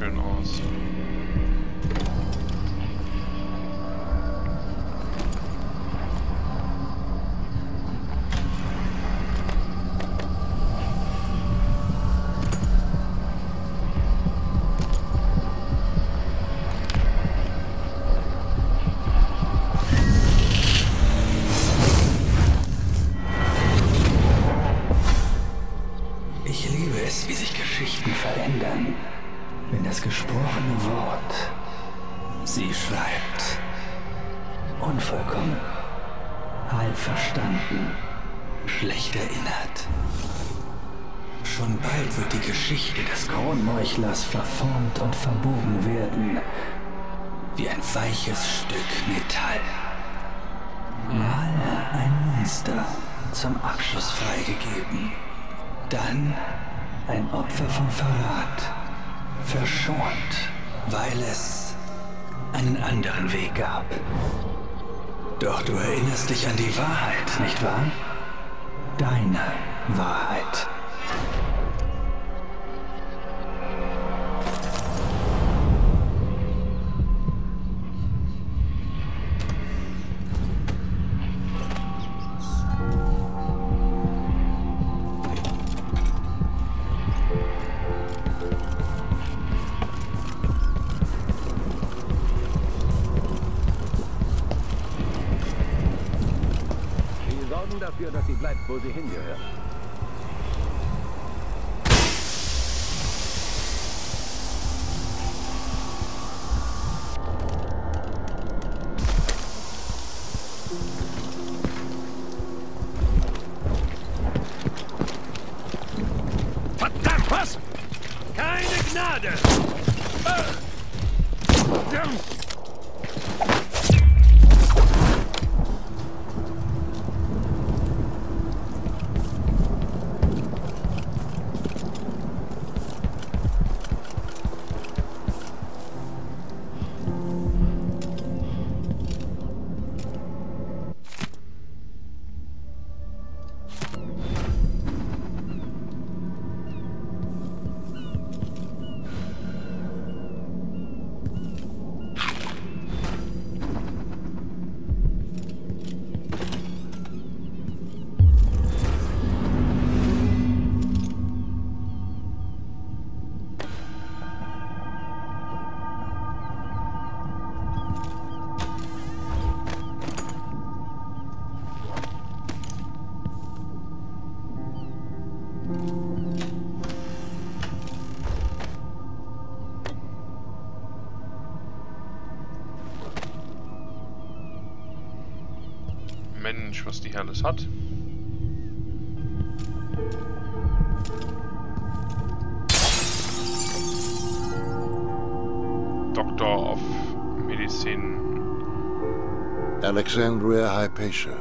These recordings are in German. schön aus. Verformt und verbogen werden, wie ein weiches Stück Metall. Mal ein Monster zum Abschuss freigegeben, dann ein Opfer vom Verrat, verschont, weil es einen anderen Weg gab. Doch du erinnerst dich an die Wahrheit, nicht wahr? Deine Wahrheit. Dafür, dass sie bleibt, wo sie hingehört. Verdammt, was? Keine Gnade! Mensch, was die alles hat. Doctor of Medicine. Alexandria Hypatia.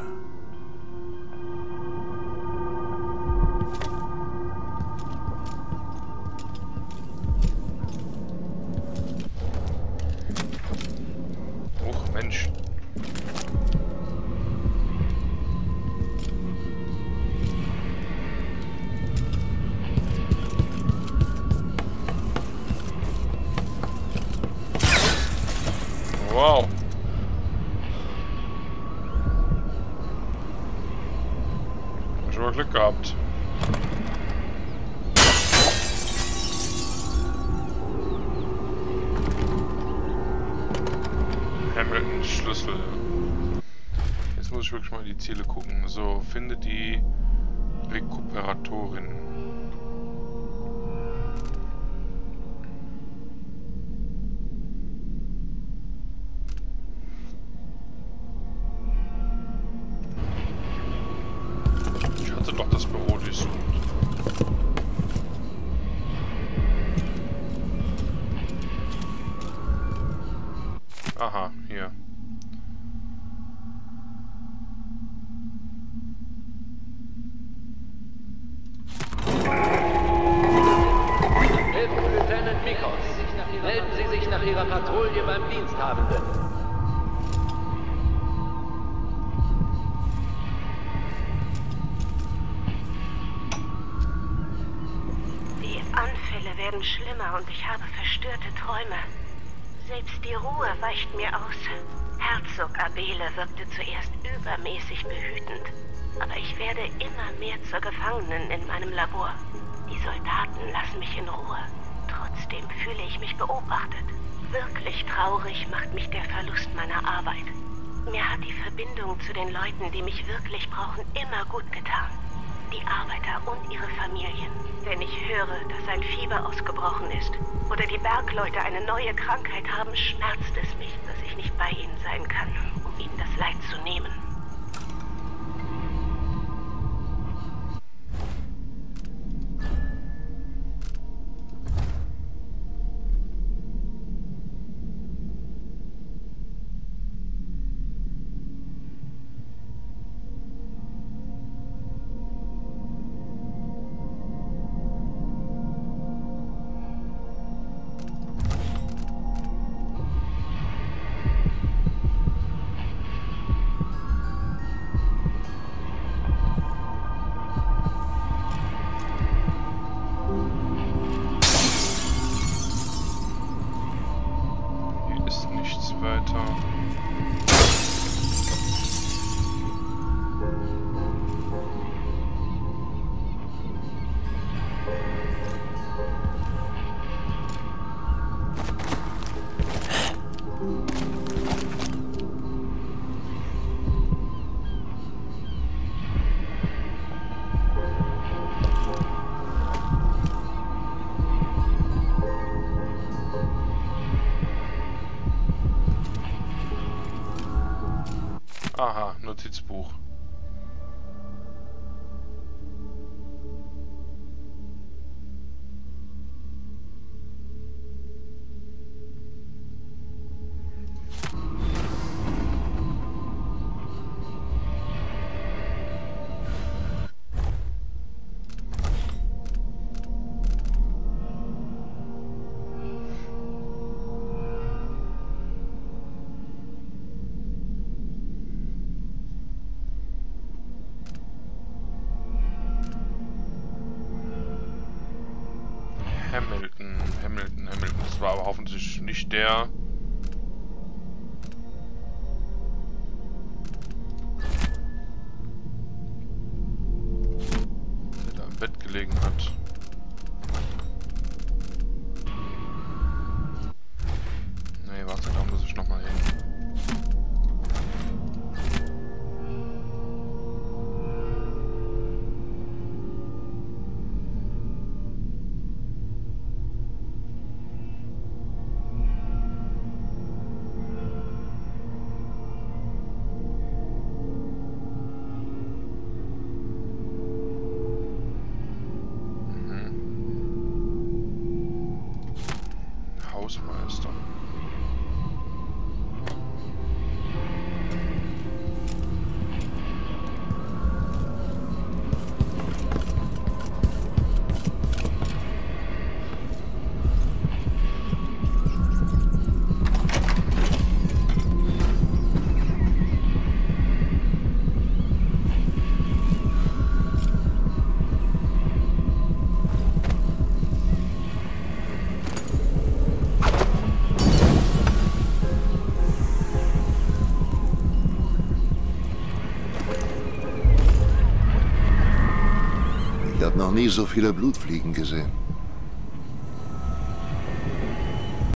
Hamilton Schlüssel. Jetzt muss ich wirklich mal die Ziele gucken. So, finde die Rekuperatorin. Ich hatte doch das Büro durchsucht. Aha, hier. Helfen Lieutenant Mikos. Melden Sie sich nach Ihrer Patrouille beim Diensthabenden. Die Anfälle werden werden schlimmer und ich habe verstörte Träume. Selbst die Ruhe weicht mir aus. Herzog Abele wirkte zuerst übermäßig behütend, aber ich werde immer mehr zur Gefangenen in meinem Labor. Die Soldaten lassen mich in Ruhe. Trotzdem fühle ich mich beobachtet. Wirklich traurig macht mich der Verlust meiner Arbeit. Mir hat die Verbindung zu den Leuten, die mich wirklich brauchen, immer gut getan. Die Arbeiter und ihre Familien. Wenn ich höre, dass ein Fieber ausgebrochen ist oder die Bergleute eine neue Krankheit haben, schmerzt es mich, dass ich nicht bei ihnen sein kann, um ihnen das Leid zu nehmen. Aha, Notizbuch. Hamilton. Das war aber hoffentlich nicht der. Der da im Bett gelegen hat. Nee, warte, da muss ich nochmal hin. Ich habe noch nie so viele Blutfliegen gesehen.